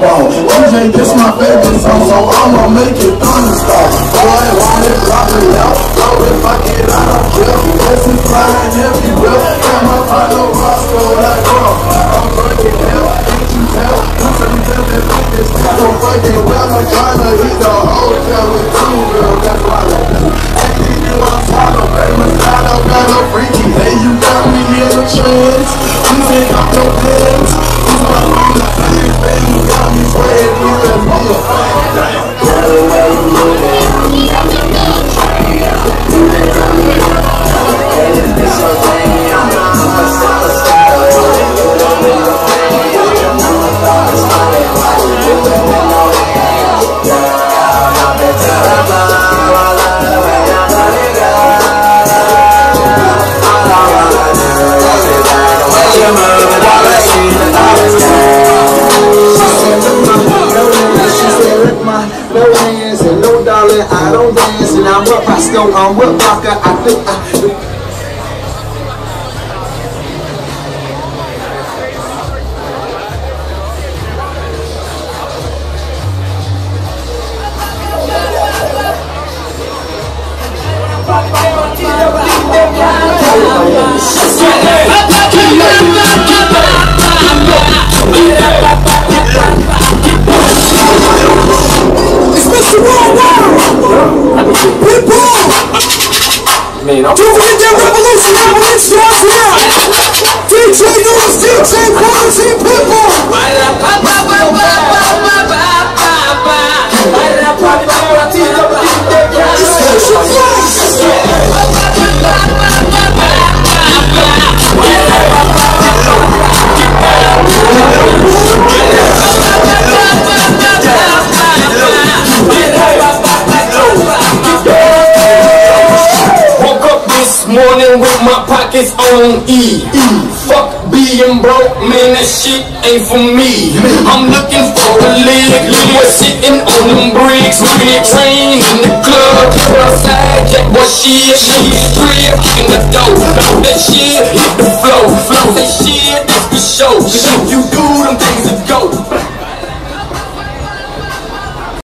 bone. OJ, this my favorite song, so I'ma make it thunderstorm. Boy, want it, drop it out, throw it, fuck it, I don't care. This is flying everywhere, and my final Roscoe, that girl. I'm breaking hell, ain't you tell? I'm trying to tell that this guy don't break it well. I'm trying to hit the hotel with two girl, that's why I do. And then you on top of a Moscato, got a freaky. Hey, you got me in a trance, you think I'm your pants? You my mama, baby, got me sweating through that motherfucker. I don't dance and I'm a Roscoe, I'm a rocker. I think I do. Man, I'm don't forget that revolution, revolution out here! DJ News, DJ Quality Pitbull! Morning with my pockets on E. Fuck being broke, man, that shit ain't for me. I'm looking for a lick. Boy sitting on them bricks, we train in the club, outside, that boy shit, nigga crib in the dope. That shit hit the flow, flow that shit, that's for show. You do them things.